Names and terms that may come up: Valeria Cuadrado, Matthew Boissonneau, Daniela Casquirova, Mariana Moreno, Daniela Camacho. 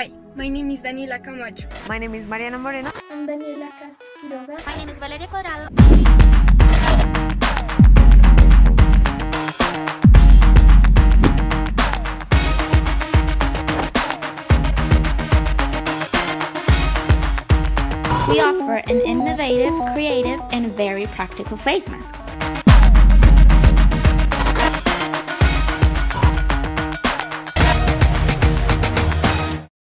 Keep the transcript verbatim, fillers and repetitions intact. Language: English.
Hi, my name is Daniela Camacho. My name is Mariana Moreno. I'm Daniela Casquirova. My name is Valeria Cuadrado. We offer an innovative, creative, and very practical face mask.